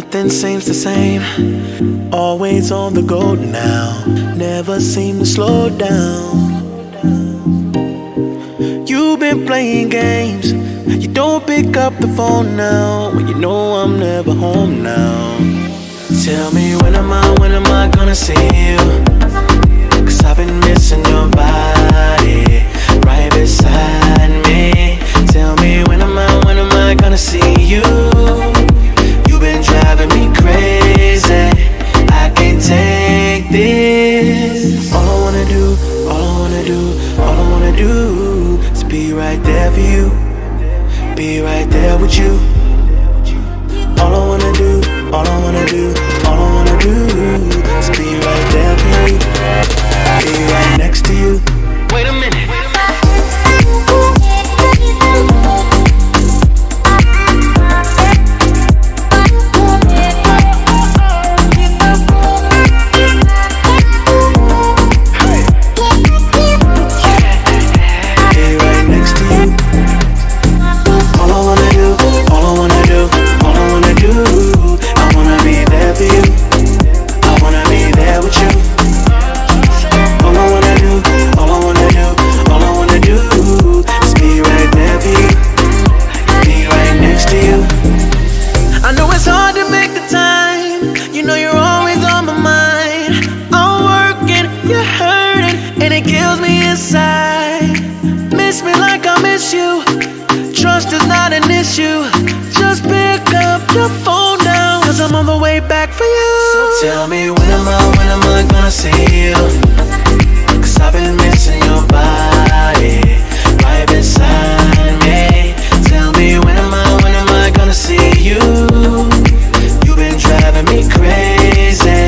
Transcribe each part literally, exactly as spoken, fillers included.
nothing seems the same. Always on the go now, never seem to slow down. You've been playing games, you don't pick up the phone now. Well, you know I'm never home now. Tell me when am I, when am I gonna see you? Cause I've been missing your body right beside me. Tell me when am I, when am I gonna see you? You've been driving me crazy, I can't take this. All I wanna do, all I wanna do, all I wanna do is be right there for you, be right there with you. All I wanna do, all I wanna do, all I wanna do is be right there for you, be right next to you. Wait a minute. Tell me when am I, when am I gonna see you? Cause I've been missing your body right beside me. Tell me when am I, when am I gonna see you? You've been driving me crazy,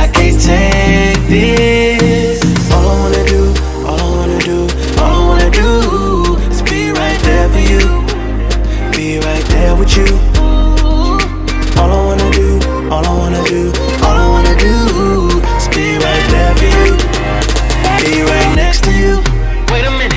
I can't take this. All I wanna do, all I wanna do, all I wanna do is be right there for you, be right there with you. All I wanna do, all I wanna do, all I wanna do is be right there for you, be right next to you. Wait a minute.